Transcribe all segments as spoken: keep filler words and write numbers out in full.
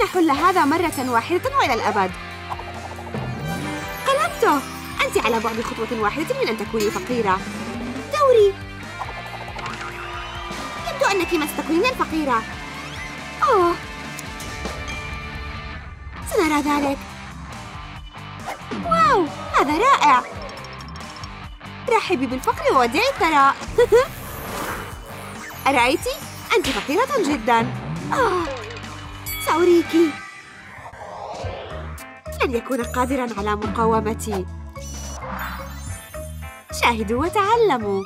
لنحل هذا مرة واحدة وإلى الأبد. قلبته! أنت على بعد خطوة واحدة من أن تكوني فقيرة. دوري! يبدو أنك مستقلين الفقيرة. أوه! سنرى ذلك. واو! هذا رائع! رحبي بالفقر وودعي الثراء. أرأيتِ؟ أنتِ فقيرة جداً. آه، سأريكِ. لن يكون قادراً على مقاومتي. شاهدوا وتعلموا.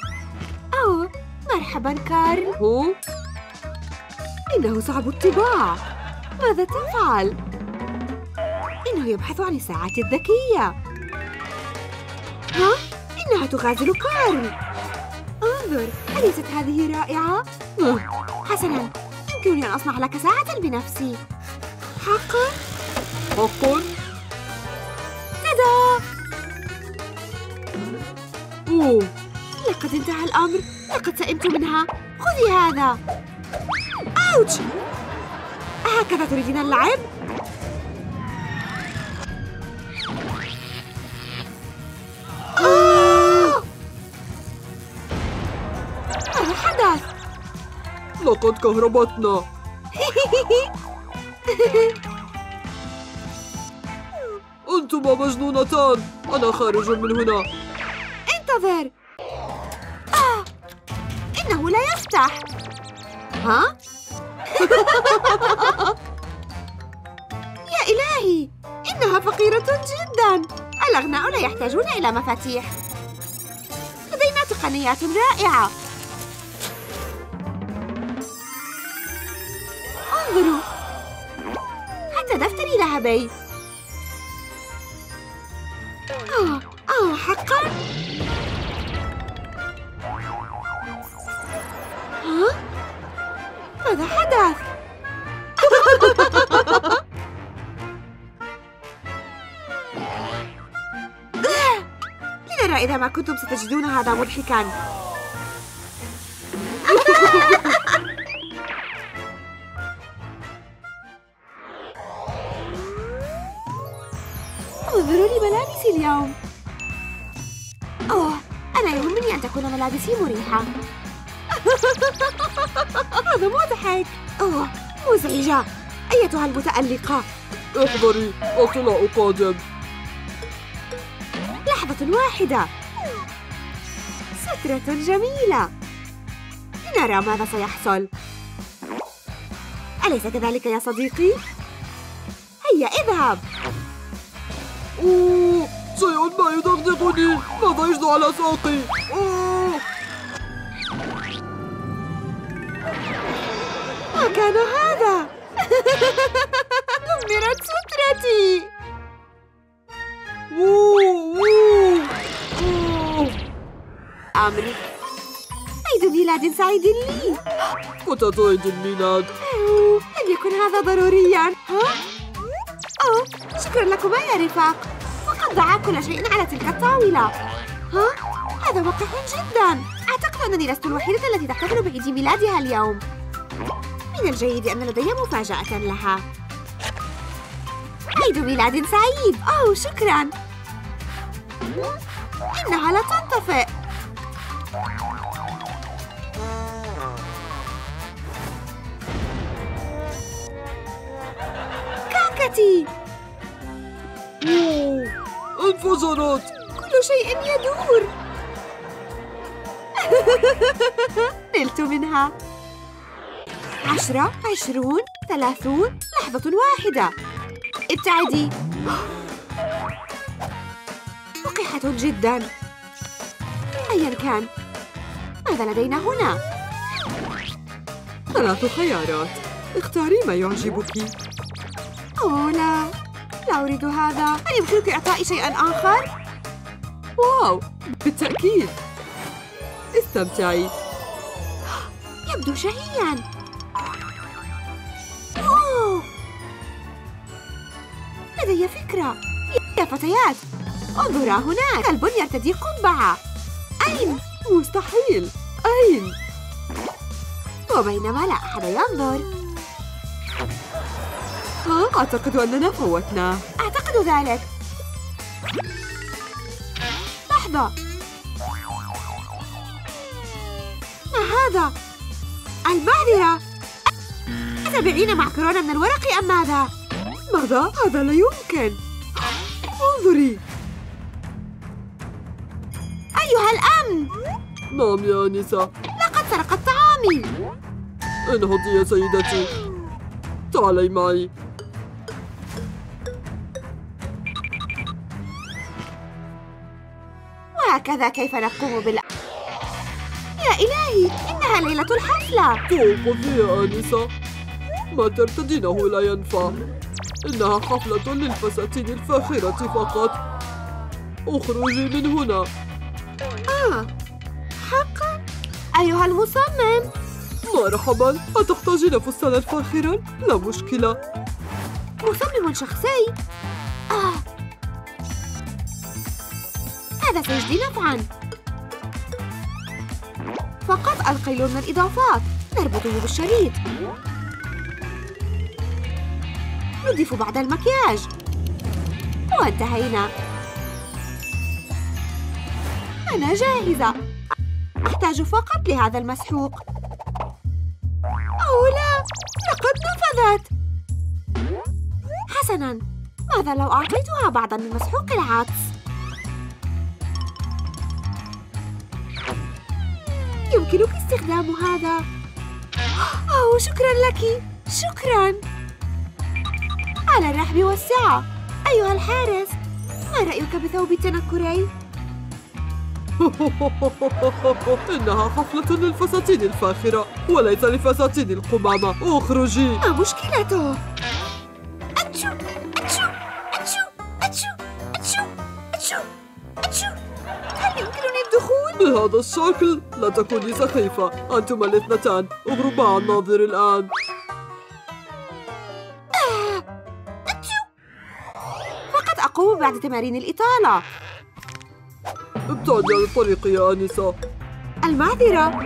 أوه، مرحباً كارل. هو؟ إنه صعب الطباع. ماذا تفعل؟ إنه يبحث عن الساعات الذكية. ها؟ إنها تغازل كارل. انظر، أليست هذه رائعة؟ حسناً، يمكنني أن أصنع لك ساعة بنفسي. حقاً؟ حقاً؟ تدا! أوه، لقد انتهى الأمر، لقد سئمت منها. خذي هذا. أوتش! أهكذا تريدين اللعب؟ لقد كهربتنا. أنتما مجنونتان. أنا خارج من هنا. انتظر. آه. إنه لا يفتح. ها؟ يا إلهي، إنها فقيرة جدا. الأغنياء لا يحتاجون إلى مفاتيح. لدينا تقنيات رائعة. انظروا، حتى دفتري ذهبي. آه آه حقاً؟ ها؟ ماذا حدث؟ لنرى إذا ما كنتم ستجدون هذا مضحكاً. انظروا لملابسي اليوم. أوه، أنا يهمني أن تكون ملابسي مريحة. هذا مضحك. أوه، مزعجة. أيتها المتألقة، احذري، الطلاء قادم. لحظة واحدة. سترة جميلة. لنرى ماذا سيحصل. أليس كذلك يا صديقي؟ هيا اذهب. أوه، شيء ما يدغدغني. ماذا يجري على ساقي؟ أوه. ما كان هذا؟ دمرت سترتي. أوه. أوه. أمري، عيد ميلاد سعيد لي. فتاة عيد الميلاد. لم يكن هذا ضروريا. ها؟ أوه، شكرا لكما يا رفاق. فقد ضاع كل شيء على تلك الطاولة. ها؟ هذا وقح جدا. أعتقد أنني لست الوحيدة التي تحتفل بعيد ميلادها اليوم. من الجيد أن لدي مفاجأة لها. عيد ميلاد سعيد. أوه، شكرا. إنها لا تنطفئ. أوه، انفجرت. كل شيء يدور. نلت منها. عشرة، عشرون، ثلاثون، لحظة واحدة. ابتعدي. وقحة جدا. أيا كان، ماذا لدينا هنا؟ ثلاث خيارات، اختاري ما يعجبك. أوه لا، لا أريد هذا. هل يمكنك إعطائي شيئاً آخر؟ واو، بالتأكيد. استمتعي. يبدو شهياً. أوه، لدي فكرة. يا فتيات، انظرا هناك كلب يرتدي قبعة. أين؟ مستحيل. أين؟ وبينما لا أحد ينظر. ها؟ أعتقد أننا فوتنا. أعتقد ذلك. لحظة، ما هذا؟ المعذرة، أتبعين معكرونة من الورق أم ماذا؟ ماذا؟ هذا لا يمكن. انظري. أيها الأمن. نعم يا أنسة. لقد سرقت طعامي. انهضي يا سيدتي، تعالي معي. وهكذا كيف نقوم بال... يا إلهي، إنها ليلة الحفلة. توقفي يا أنسة، ما ترتدينه لا ينفع. إنها حفلة للفساتين الفاخرة فقط. اخرجي من هنا. آه، حقا؟ أيها المصمم، مرحبا، أتحتاجين فستانا فاخرا؟ لا مشكلة. مصمم شخصي؟ آه، هذا سيجدي نفعا. فقط القليل من الإضافات، نربطه بالشريط، نضيف بعض المكياج، وانتهينا. أنا جاهزة، أحتاج فقط لهذا المسحوق. أو لا، لقد نفذت. حسناً، ماذا لو أعطيتها بعضاً من مسحوق العدس؟ يمكنك استخدام هذا. أوه، شكراً لك، شكراً. على الرحب والسعة. أيها الحارس، ما رأيك بثوب التنكري؟ إنها حفلة للفساتين الفاخرة وليس لفساتين القمامة. اخرجي. ما مشكلته؟ أتشو أتشو أتشو أتشو أتشو أتشو أتشو. هل يمكنني الدخول؟ بهذا الشكل؟ لا تكوني سخيفة، أنتما الاثنتان اغربا عن الناظر الآن. فقط أقوم بعد تمارين الإطالة. ابتعدي عن الطريق يا أنسة. المعذرة،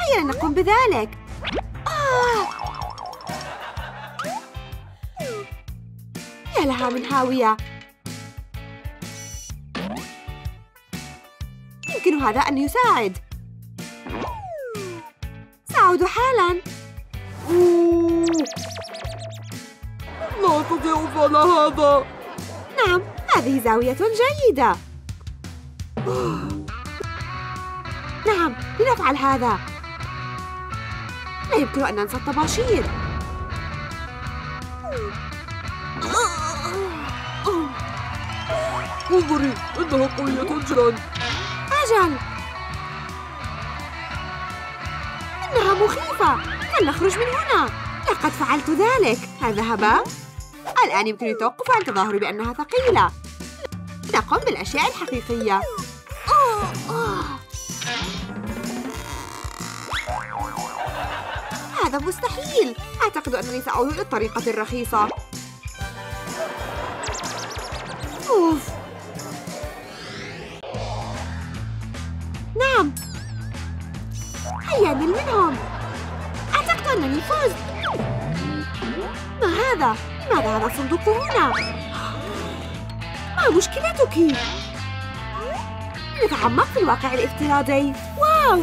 هيا نقوم بذلك. آه. يا لها من هاوية. يمكن هذا أن يساعد. سأعود حالا. لا أستطيع فعل هذا. نعم، هذه زاوية جيدة. نعم، لنفعل هذا. لا يمكن أن ننسى الطباشير. انظري، إنها قوية جدا. أجل، إنها مخيفة. فلنخرج من هنا. لقد فعلت ذلك. هذا هباء. الآن يمكنني التوقف عن تظاهري بأنها ثقيلة. نقوم بالأشياء الحقيقية. هذا مستحيل. أعتقد أنني سأعود للطريقة الرخيصة. أوف. نعم، هيا نل منهم. أعتقد أنني فزت. ما هذا؟ لماذا هذا الصندوق هنا؟ ما مشكلتك؟ نتعمق في الواقع الافتراضي. واو،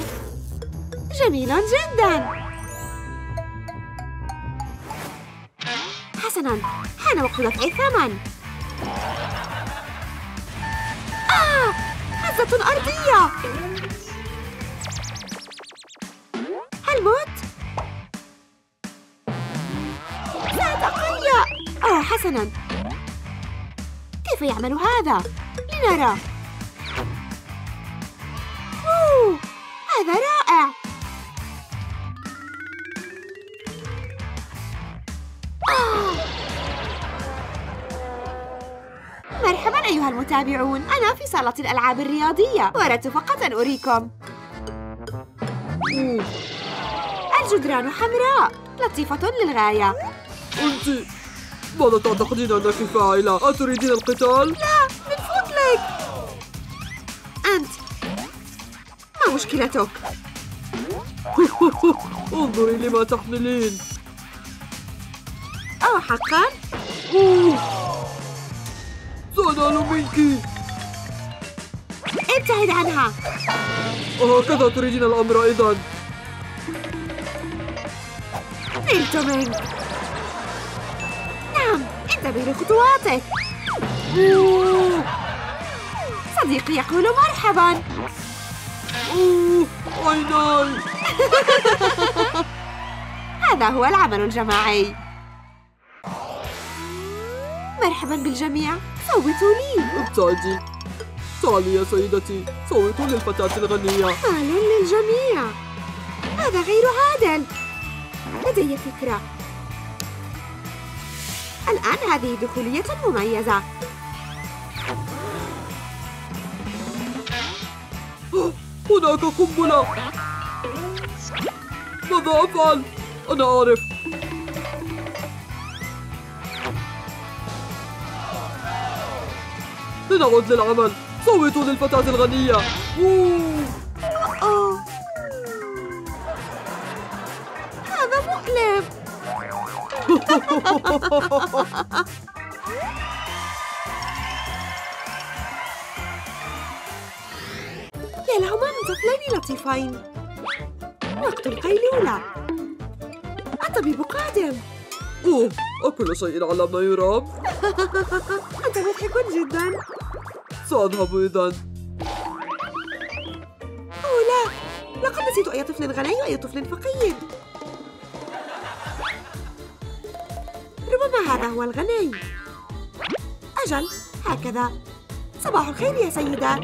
جميل جدا. حسنا، حان وقت دفع الثمن. آه، هزة أرضية. هل مت؟ سأتقيأ. آه، حسنا، كيف يعمل هذا؟ لنرى. أوه، هذا رائع. مرحبا أيها المتابعون، أنا في صالة الألعاب الرياضية، وأردت فقط أن أريكم. الجدران حمراء، لطيفة للغاية. أنت ماذا تعتقدين أنك فاعلة؟ أتريدين القتال؟ لا، من فضلك. أنت، ما مشكلتك؟ انظري لما تحملين. أو حقا؟ أوه. سأنال منك. ابتعد عنها. هكذا تريدين الأمر أيضا. نلت منك. نعم، انتبه لخطواتك. أوه. صديقي يقول مرحبا. أوه. عيناي. هذا هو العمل الجماعي. مرحبا بالجميع، صوتوا لي. ابتعدي. تعالي يا سيدتي، صوتوا للفتاة الغنية. تعال للجميع. هذا غير عادل. لدي فكرة. الآن هذه دخولية مميزة. هناك قنبلة. ماذا أفعل؟ أنا أعرف. لنعود للعمل. صوتوا للفتاة الغنية. أوه. أوه. هذا مؤلم. يا لهما من طفلين لطيفين. وقت القيلولة. الطبيب قادم. أوه، أكل شيء على ما يرام. أنت مضحك جدا. سأذهب إذن. أوه لا، لقد نسيت أي طفل غني وأي طفل فقير. ربما هذا هو الغني. أجل، هكذا. صباح الخير يا سيدات.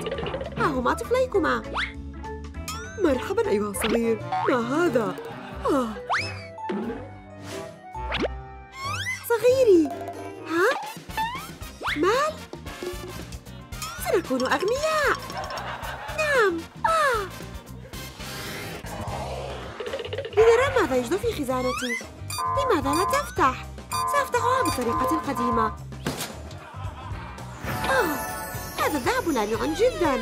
ها هما طفليكما. مرحبا أيها الصغير. ما هذا؟ آه. صغيري. ها؟ مال؟ سنكون أغنياء. نعم. آه. لنرى ماذا يوجد في خزانتي. لماذا لا تفتح؟ سأفتحها بطريقة قديمة. آه. هذا الذهب لامع جدا.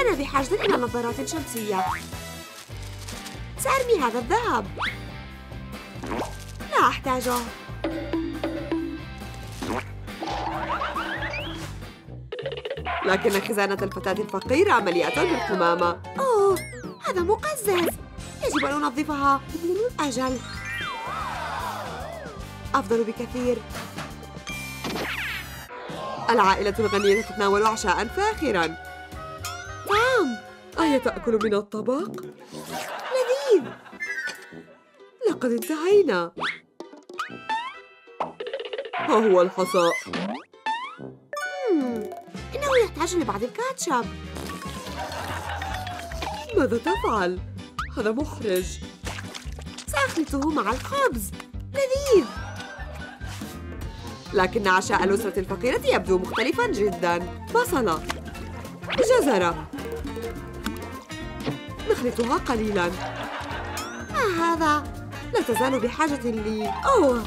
أنا بحاجة إلى نظارات شمسية. سأرمي هذا الذهب. لا أحتاجه. لكن خزانة الفتاة الفقيرة مليئة بالقمامة. أوه، هذا مقزز. يجب أن أنظفها. أجل. أفضل بكثير. العائلة الغنية تتناول عشاء فاخراً. نعم. أهي تأكل من الطبق؟ لذيذ. لقد انتهينا. ها هو الحساء. مم. إنه يحتاج لبعض الكاتشب. ماذا تفعل؟ هذا محرج. سأخلطه مع الخبز. لذيذ. لكن عشاء الأسرة الفقيرة يبدو مختلفاً جداً. بصلة. جزرة. نخلطها قليلاً. ما هذا؟ لا تزال بحاجة لي. أوه.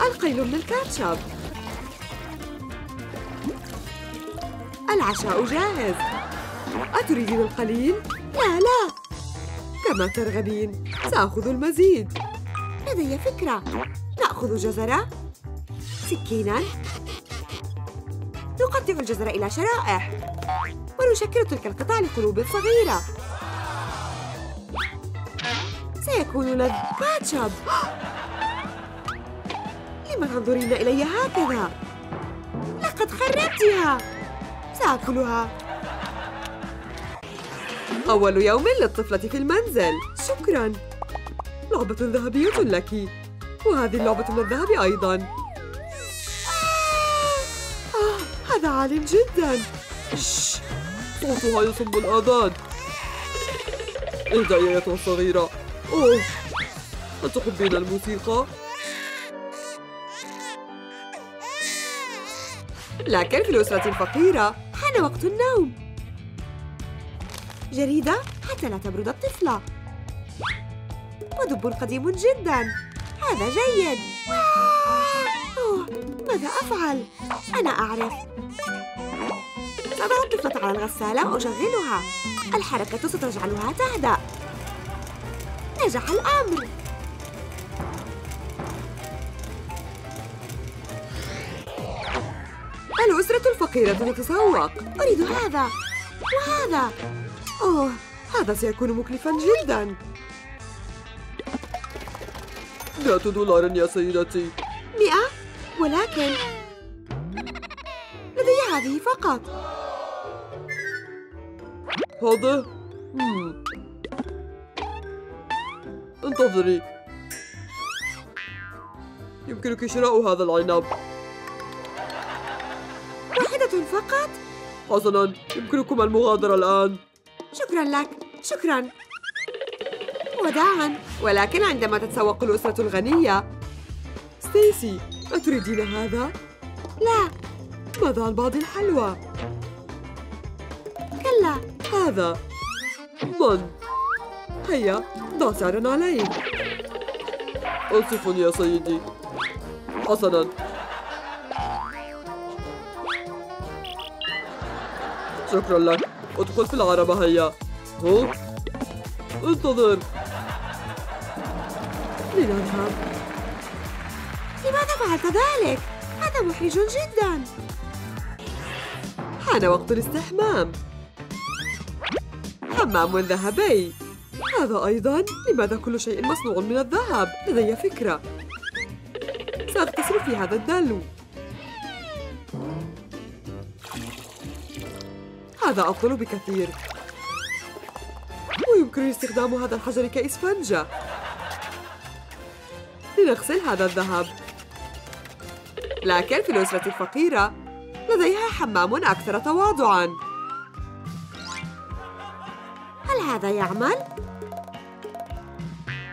القليل من الكاتشب. العشاء جاهز. أتريدين القليل؟ لا لا. كما ترغبين. سأخذ المزيد. لدي فكرة. نأخذ جزرة. سكيناً. نقطع الجزر إلى شرائح ونشكل تلك القطع لقلوب صغيرة. سيكون لنا كاتشب. لم تنظرين إلي هكذا؟ لقد خربتها. سأكلها. أول يوم للطفلة في المنزل. شكراً. لعبة ذهبية لك. وهذه اللعبة من الذهب أيضاً. هذا عالٍ جداً. صوتها يصب الآذان. اهدئي يا أيتها الصغيرة. أوه، هل تحبين الموسيقى؟ لكن في الأسرة الفقيرة حان وقت النوم. جريدة حتى لا تبرد الطفلة. ودب قديم جداً. هذا جيد. ماذا أفعل؟ أنا أعرف. سأضع الطفلة على الغسالة وأشغلها. الحركة ستجعلها تهدأ. نجح الأمر. الأسرة الفقيرة تتسوق. أريد هذا وهذا. أوه، هذا سيكون مكلفاً جداً. مئة دولار يا سيدتي. مئة؟ ولكن لدي هذه فقط. هذا؟ مم. انتظري، يمكنك شراء هذا العنب. واحدة فقط؟ حسناً، يمكنكما المغادرة الآن. شكراً لك، شكراً، وداعاً. ولكن عندما تتسوق الأسرة الغنية. ستيسي، أتريدين هذا؟ لا. ماذا عن بعض الحلوى؟ كلا. هذا من؟ هيا، ضع سعراً عليه. أسف يا سيدي. حسناً، شكراً لك. ادخل في العربة هيا. هو؟ انتظر. لنذهب. لماذا فعلت ذلك؟ هذا محرج جدا. حان وقت الاستحمام. حمام ذهبي. هذا أيضا. لماذا كل شيء مصنوع من الذهب؟ لدي فكرة. سأغتسل في هذا الدلو. هذا أفضل بكثير. ويمكن استخدام هذا الحجر كإسفنجة. لنغسل هذا الذهب. لكن في الأسرة الفقيرة لديها حمام أكثر تواضعاً. هل هذا يعمل؟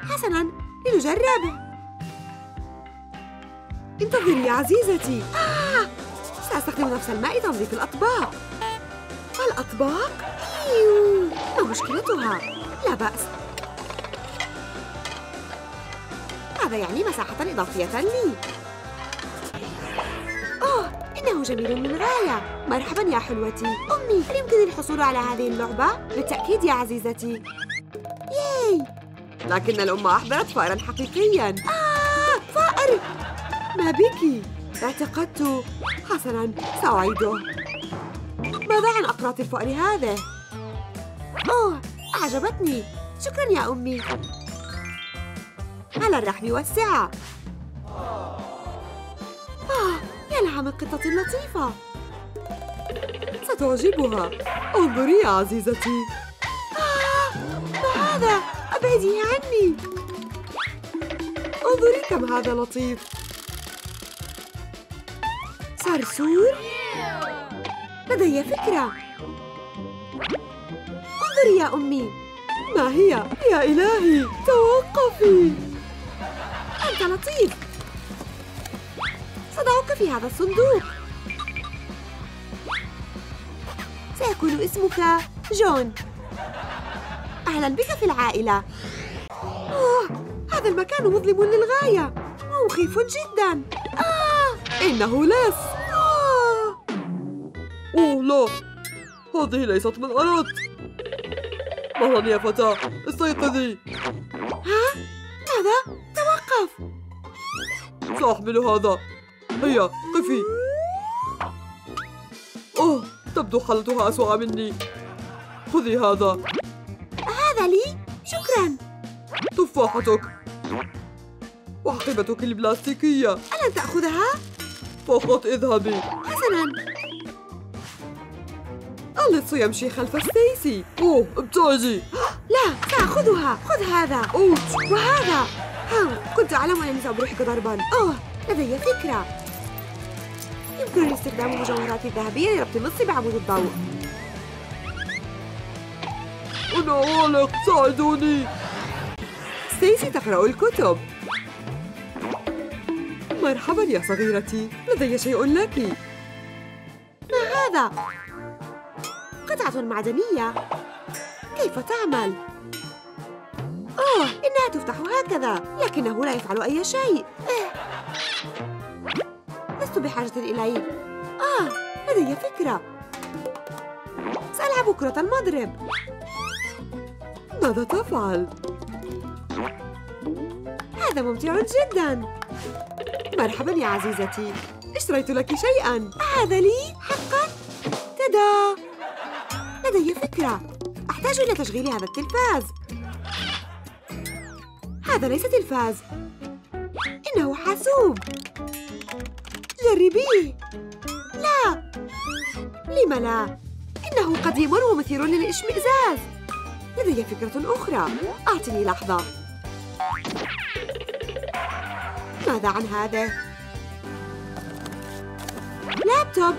حسناً، لنجربه. انتظري يا عزيزتي. آه! سأستخدم نفس الماء لتنظيف الأطباق. الأطباق؟ إيوه. ما مشكلتها؟ لا بأس. هذا يعني مساحة إضافية لي. أوه، إنه جميل من غاية. مرحباً يا حلوتي. أمي، هل يمكنني الحصول على هذه اللعبة؟ بالتأكيد يا عزيزتي. ياي! لكن الأم أحضرت فأراً حقيقياً. آه، فأر! ما بك؟ اعتقدت. حسناً، سأعيده. ماذا عن أقراط الفأر هذه؟ أوه، أعجبتني. شكراً يا أمي. على الرحم والسعة. آه، يا لها من قطة لطيفة. ستعجبها. انظري يا عزيزتي. آه، ما هذا؟ أبعديه عني. انظري كم هذا لطيف. صرصور؟ لدي فكرة. انظري يا أمي. ما هي؟ يا إلهي، توقفي. أنت لطيف. سأضعك في هذا الصندوق. سيكون اسمك جون. أهلا بك في العائلة. أوه، هذا المكان مظلم للغاية. مخيف جدا. آه، إنه لص. أوه لا، هذه ليست من أردت. مهلا يا فتاة، استيقظي. ها؟ ماذا؟ توقف. سأحمل هذا. هيا، قفي. أوه، تبدو حالتها أسوأ مني. خذي هذا. هذا لي؟ شكرا. تفاحتك وحقيبتك البلاستيكية. ألن تأخذها؟ فقط اذهبي. حسنا. اللص يمشي خلف ستيسي. أوه، ابتعدي. لا، سأخذها. خذ هذا. أوه، وهذا. ها، كنت أعلم أنني سأبرحك ضرباً. أوه، لدي فكرة. يمكنني استخدام مجوهراتي الذهبية لربط اللص بعمود الضوء. أنا عالق، ساعدوني. ستيسي تقرأ الكتب. مرحباً يا صغيرتي، لدي شيء لك. ما هذا؟ قطعة معدنية. كيف تعمل؟ أوه، إنها تفتح هكذا، لكنه لا يفعل أي شيء. لست بحاجة إليه. آه، لدي فكرة. سألعب كرة المضرب. ماذا تفعل؟ هذا ممتع جدا. مرحبا يا عزيزتي. اشتريت لك شيئاً. هذا لي؟ حقاً؟ تدا، لدي فكرة. أحتاج إلى تشغيل هذا التلفاز. هذا ليس تلفاز، إنه حاسوب. جربيه. لا، لم لا؟ إنه قديم ومثير للإشمئزاز. لدي فكرة أخرى. أعطني لحظة. ماذا عن هذا؟ لابتوب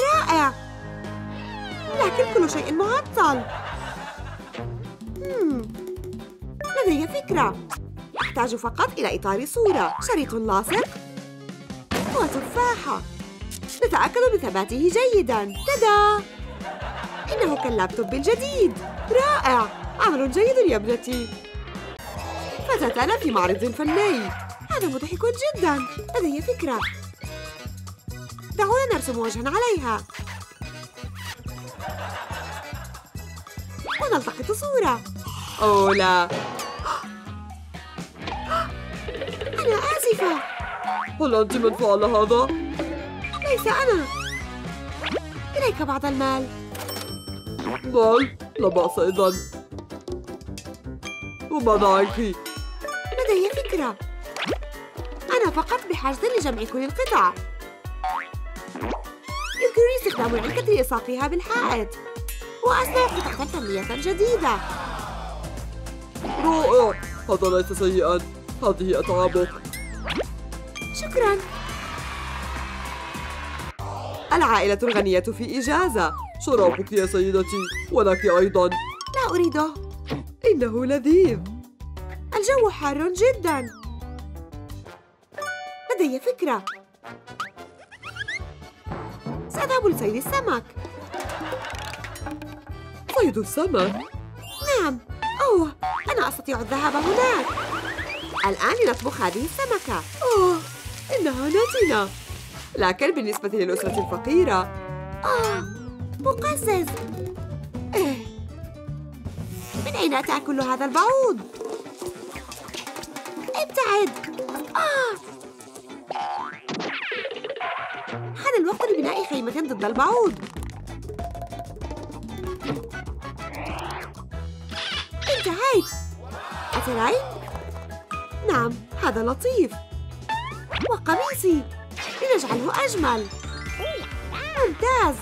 رائع، لكن كل شيء معطل. مم. لدي فكرة. أحتاج فقط إلى إطار صورة، شريط لاصق، وتفاحة. نتأكد بثباته جيداً. تدا، إنه كاللابتوب الجديد. رائع، عمل جيد يا ابنتي. فتاتنا في معرض فني. هذا مضحك جداً. لدي فكرة. دعونا نرسم وجهاً عليها ونلتقط صورة. أوه لا، أنا آسفة. هل أنت من فعل هذا؟ ليس أنا. إليك بعض المال. مال؟ لا بأس إذن. وماذا عنك؟ لدي فكرة. أنا فقط بحاجة لجمع كل القطع. يمكنني استخدام العلكة لإلصاقها بالحائط وأصنع قطعة فنية جديدة. رائع، هذا ليس سيئا. هذه أتعابك. شكرا. العائلة الغنية في إجازة. شرابك يا سيدتي، ولك أيضا. لا أريده، إنه لذيذ. الجو حار جدا. لدي فكرة. سأذهب لصيد السمك. صيد السمك؟ نعم. أوه، أنا أستطيع الذهاب هناك. الآن لنطبخ هذه السمكة. أوه، إنها نتنة. لكن بالنسبة للأسرة الفقيرة، آه، مقزز. إيه. من أين أتى كل هذا البعوض؟ ابتعد. آه. حان الوقت لبناء خيمة ضد البعوض. انتهيت. أترين؟ نعم، هذا لطيف. وقميصي، لنجعله أجمل. ممتاز.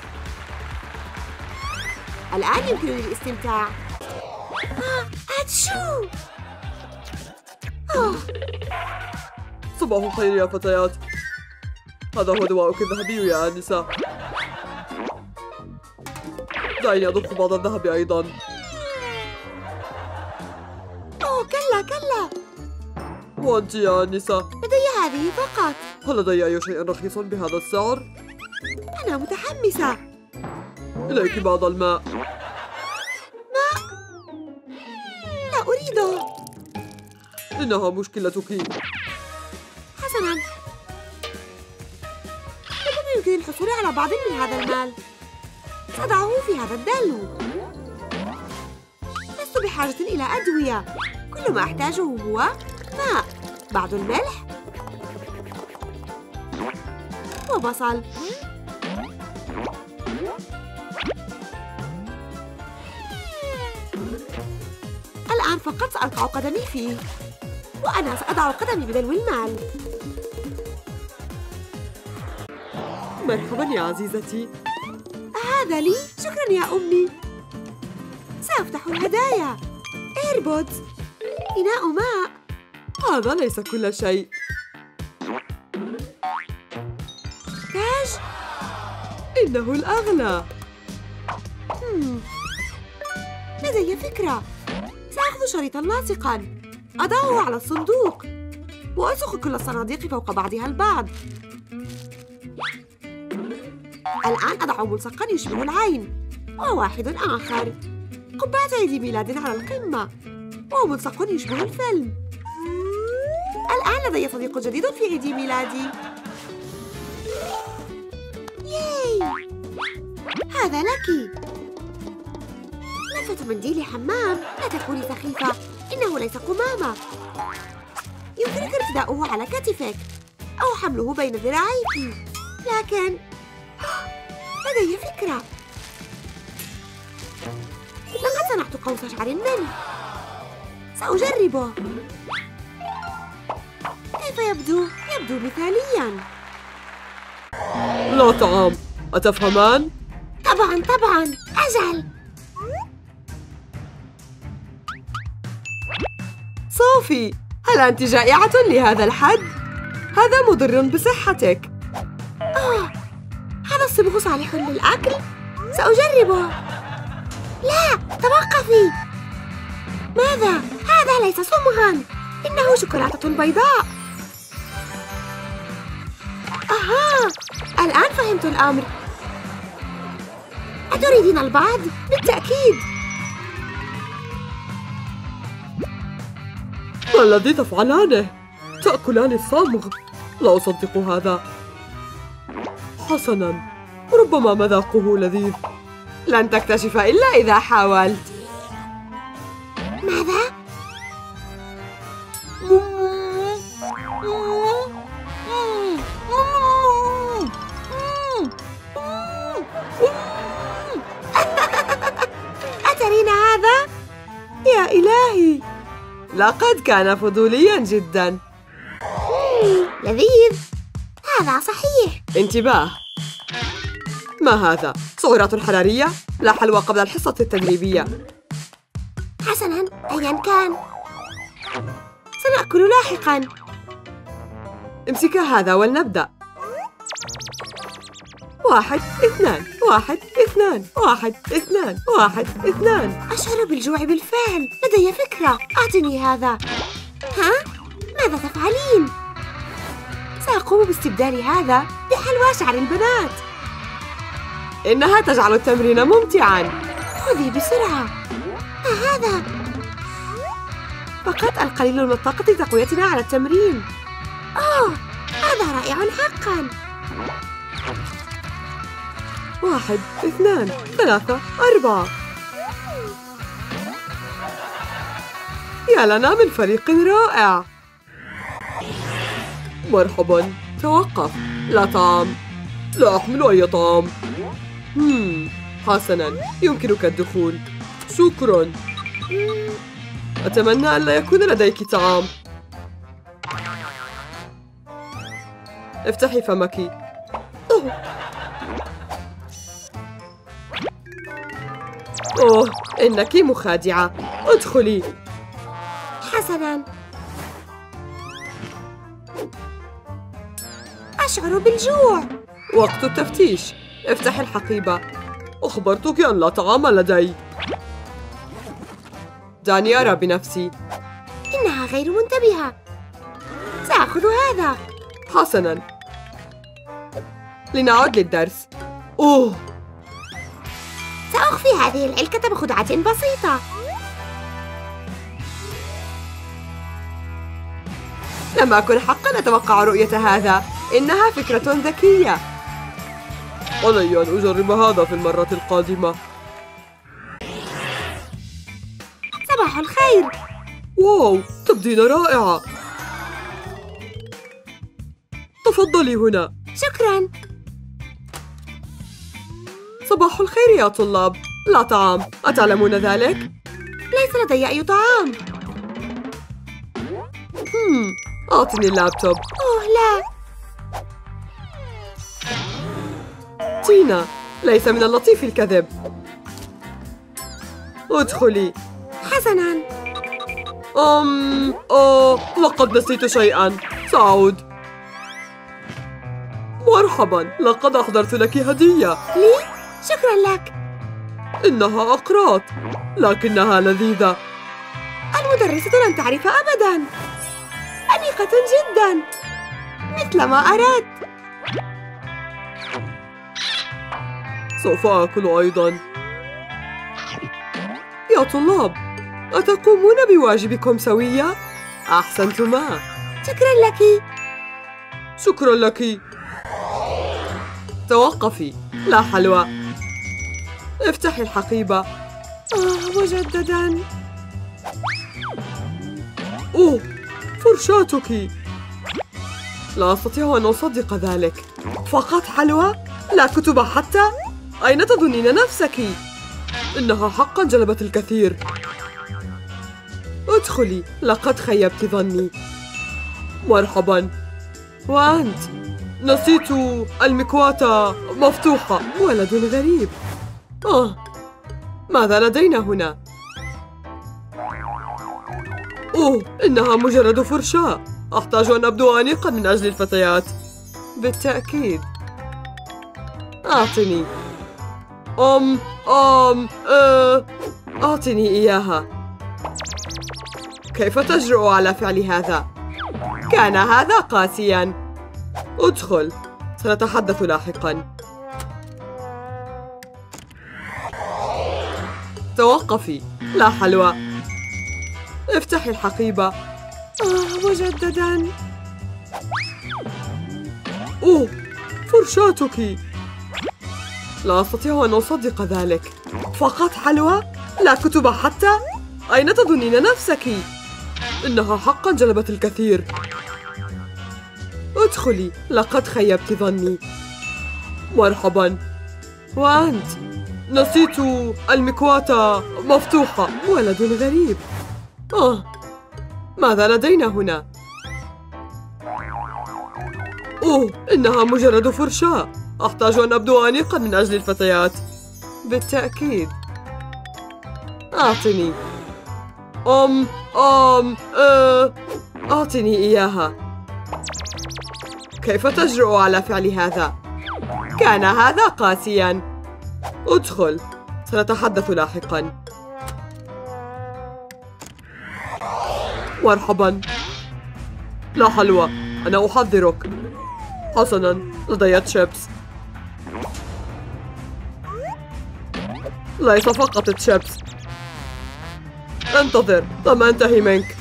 الآن يمكنني الاستمتاع. أتشو. آه. صباح الخير يا فتيات. هذا هو دواؤك الذهبي يا آنسة. دعيني أضف بعض الذهب أيضا. أوه كلا كلا. وأنت يا آنسة؟ لدي هذه فقط. هل لدي أي شيء رخيص بهذا السعر؟ أنا متحمسة. إليك بعض الماء. ماء؟ لا أريده. إنها مشكلتك. حسنا، يمكن الحصول على بعض من هذا المال. سأضعه في هذا الدلو. لست بحاجة إلى أدوية. كل ما أحتاجه هو ماء، بعض الملح، وبصل. الآن فقط سأضع قدمي فيه، وأنا سأضع قدمي بدلو المال. مرحباً يا عزيزتي. هذا لي؟ شكراً يا أمي. سأفتح الهدايا. إيربودز، إناء ماء. هذا ليس كل شيء. تاج؟ إنه الأغلى. مم. لدي فكرة. سأخذ شريطاً لاصقاً، أضعه على الصندوق، وألصق كل الصناديق فوق بعضها البعض. الآن أضع ملصقاً يشبه العين، وواحد آخر. قبعة عيد ميلاد على القمة، وملصق يشبه الفيلم. الآن لدي صديق جديد في عيد ميلادي. ياي! هذا لك. لفة منديل حمام. لا تكوني سخيفة، إنه ليس قمامة. يمكنك ارتداؤه على كتفك. أو حمله بين ذراعيك. لكن لدي فكرة، لقد صنعت قوس شعر مني، سأجربه. كيف يبدو؟ يبدو مثالياً. لا طعام، أتفهمان؟ طبعاً طبعاً، أجل. صوفي، هل أنت جائعة لهذا الحد؟ هذا مضر بصحتك. آه، هذا الصبغ صالح للأكل؟ سأجربه. لا، توقفي. ماذا؟ هذا ليس صمغاً، إنه شوكولاتة بيضاء. أها، الآن فهمت الأمر. أتريدين البعض؟ بالتأكيد. ما الذي تفعلانه؟ تأكلان الصمغ؟ لا أصدق هذا. حسناً، ربما مذاقه لذيذ. لن تكتشف إلا إذا حاولت. ماذا؟ أترين هذا؟ يا إلهي، لقد كان فضولياً جداً. لذيذ، هذا صحيح. انتباه، ما هذا؟ سعرات حرارية؟ لا حلوى قبل الحصة التدريبية. حسناً، أياً كان، سنأكل لاحقاً. امسك هذا ولنبدأ. واحد، اثنان، واحد، اثنان، واحد، اثنان، واحد، اثنان. أشعر بالجوع بالفعل، لدي فكرة، أعطني هذا. ها؟ ماذا تفعلين؟ سأقوم باستبدال هذا بحلوى شعر البنات. إنها تجعل التمرين ممتعاً. خذي بسرعة. ما هذا؟ فقط القليل من الطاقة لتقويتنا على التمرين. أوه، هذا رائع حقاً. واحد، اثنان، ثلاثة، أربعة. يا لنا من فريق رائع. مرحباً، توقف. لا طعام، لا أحمل أي طعام. مم. حسناً، يمكنك الدخول. شكراً. أتمنى أن لا يكون لديك طعام. افتحي فمك. أوه. أوه، إنك مخادعة. ادخلي. حسناً، أشعر بالجوع. وقت التفتيش، افتحي الحقيبة. أخبرتك أن لا طعام لدي. دعني أرى بنفسي. إنها غير منتبهة، سأخذ هذا. حسناً، لنعد للدرس. أوه، سأخفي هذه العلكة بخدعة بسيطة. لم أكن حقاً أتوقع رؤية هذا. إنها فكرة ذكية. علي أن أجرب هذا في المرة القادمة. صباح الخير. واو، تبدين رائعة. تفضلي هنا. شكراً. صباح الخير يا طلاب. لا طعام، أتعلمون ذلك؟ ليس لدي أي طعام. هم. أعطني اللابتوب. أوه لا. تينا، ليس من اللطيف الكذب. ادخلي. حسناً. أم... أوه، لقد نسيت شيئاً. سأعود. مرحباً، لقد أحضرت لك هدية. لي؟ شكراً لك. إنها أقراط، لكنها لذيذة. المدرسة لن تعرف أبداً. أنيقة جداً، مثل ما أردت. سوف آكل أيضاً. يا طلاب، أتقومون بواجبكم سوياً؟ أحسنتما. شكراً لك. شكراً لك. توقفي، لا حلوى. افتحي الحقيبة. آه، مجدداً. أوه، فرشاتك. لا أستطيع أن أصدق ذلك. فقط حلوى؟ لا كتب حتى؟ أين تظنين نفسك؟ إنها حقا جلبت الكثير. ادخلي، لقد خيبت ظني. مرحبا. وأنت؟ نسيت المكواة مفتوحة. ولد غريب. آه، ماذا لدينا هنا؟ أوه، إنها مجرد فرشاة. أحتاج أن أبدو أنيقا من أجل الفتيات. بالتأكيد. أعطني. أم أم أه. أعطني إياها. كيف تجرؤ على فعل هذا؟ كان هذا قاسياً. ادخل، سنتحدث لاحقاً. توقفي، لا حلوى. افتحي الحقيبة. آه، مجدداً. أوه، فرشاتك. لا أستطيع أن أصدق ذلك. فقط حلوى؟ لا كتب حتى؟ أين تظنين نفسك؟ إنها حقاً جلبت الكثير. ادخلي، لقد خيبت ظني. مرحباً. وأنت؟ نسيت المكواة مفتوحة. ولد غريب. آه، ماذا لدينا هنا؟ أوه، إنها مجرد فرشاة. أحتاج أن أبدو أنيقاً من أجل الفتيات. بالتأكيد. أعطني. أم أم أه. أعطني إياها. كيف تجرؤ على فعل هذا؟ كان هذا قاسياً. ادخل، سنتحدث لاحقاً. مرحباً. لا حلوى، أنا أحذرك. حسناً، لدي تشيبس. ليس فقط تشيبس. انتظر، لم أنتهي منك.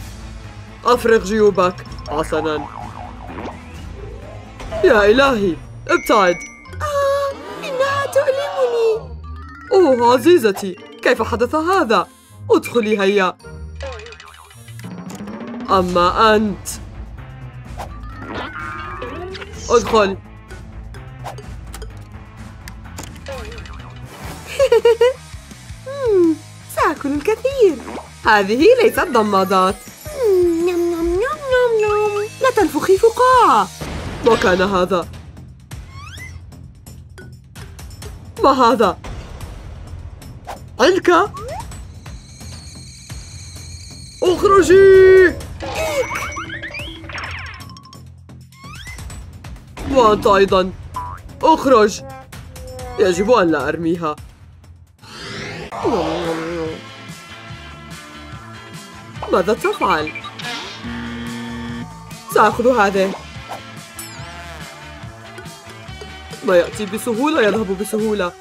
أفرغ جيوبك. حسناً. يا إلهي، ابتعد. آه، إنها تؤلمني. أوه عزيزتي، كيف حدث هذا؟ ادخلي هيا. أما أنت، ادخل. سأكل الكثير. هذه ليست ضمادات. نم نم نم نم. لا تنفخي فقاعة. ما كان هذا؟ ما هذا؟ علكة؟ اخرجي. وأنت أيضا، اخرج. يجب أن لا أرميها. ماذا تفعل؟ سأخذ هذه. ما يأتي بسهولة يذهب بسهولة.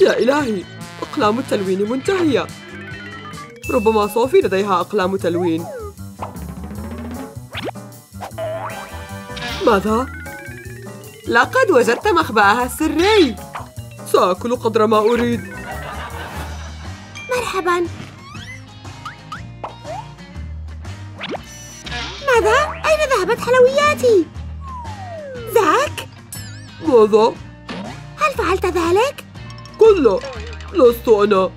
يا إلهي، أقلام التلوين منتهية. ربما صوفي لديها أقلام تلوين. ماذا؟ لقد وجدت مخبأها السري. سأكل قدر ما أريد. مرحباً. ماذا؟ أين ذهبت حلوياتي؟ زاك؟ ماذا؟ هل فعلت ذلك؟ كلا، لست أنا.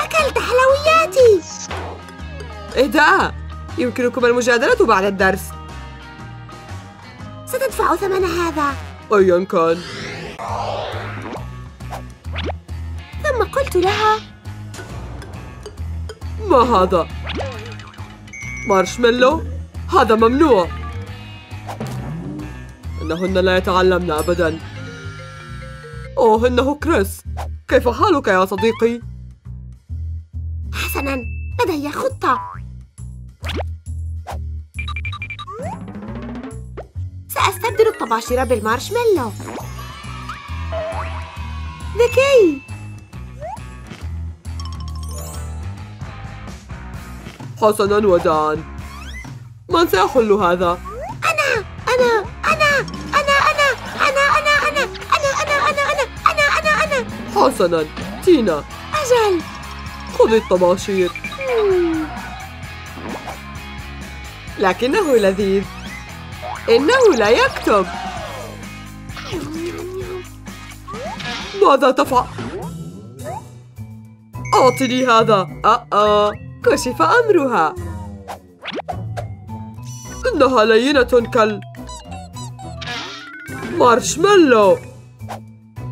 أكلت حلوياتي. اهدأ، يمكنكم المجادلة بعد الدرس. ستدفع ثمن هذا أيا كان. ثم قلت لها: ما هذا؟ مارشميلو؟ هذا ممنوع. إنهن لا يتعلمن أبداً. أوه، إنه كريس. كيف حالك يا صديقي؟ حسناً، لدي خطة. سأستبدل الطباشير بالمارشميلو. ذكي. حسناً، وداعاً. من سيحل هذا؟ أنا أنا أنا أنا أنا أنا أنا أنا أنا أنا أنا أنا أنا أنا. حسناً، تينا. أجل، خذي الطباشير. لكنه لذيذ. إنه لا يكتب. ماذا تفعل؟ أعطني هذا. آآ آه. كشف أمرها. إنها لينة كال مارشميلو.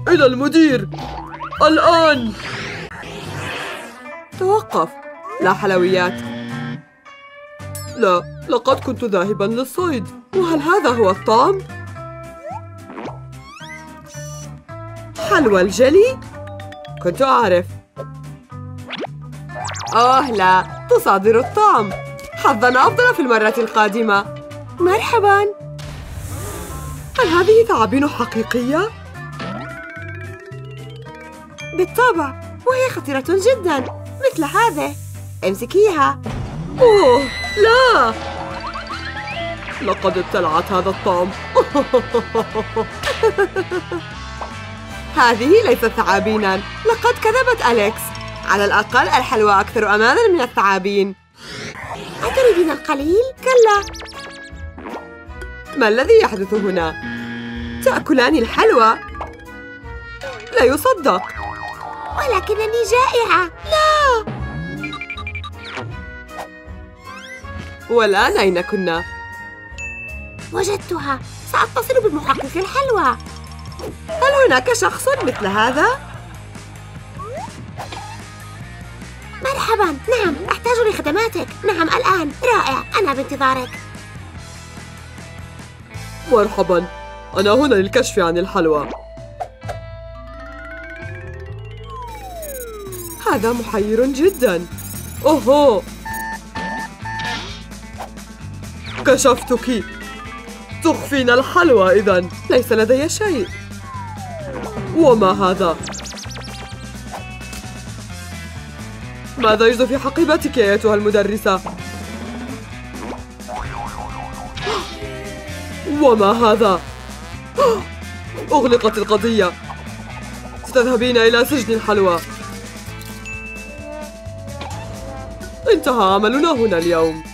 إلى المدير الآن. توقف. لا حلويات. لا، لقد كنت ذاهبا للصيد. وهل هذا هو الطعم؟ حلوى الجلي؟ كنت أعرف. آه لا، تصادر الطعم. حظنا أفضل في المرة القادمة. مرحبا. هل هذه ثعابين حقيقية؟ بالطبع، وهي خطيرة جدا مثل هذه. امسكيها. أوه لا، لقد ابتلعت هذا الطعم. هذه ليست ثعابينا. لقد كذبت أليكس. على الأقل الحلوى أكثر أمانا من الثعابين. أتريدين القليل؟ كلا. ما الذي يحدث هنا؟ تأكلان الحلوى؟ لا يصدق. ولكنني جائعة. لا. والآن أين كنا؟ وجدتها. سأتصل بمحقق الحلوى. هل هناك شخص مثل هذا؟ مرحبا. نعم، أحتاج لخدماتك. نعم الآن. رائع، أنا بانتظارك. مرحبا، أنا هنا للكشف عن الحلوى. هذا محير جدا. أوهو، كشفتك. تخفين الحلوى إذن. ليس لدي شيء. وما هذا؟ ماذا يوجد في حقيبتك يا أيتها المدرسة؟ وما هذا؟ أغلقت القضية. ستذهبين إلى سجن الحلوى. انتهى عملنا هنا اليوم.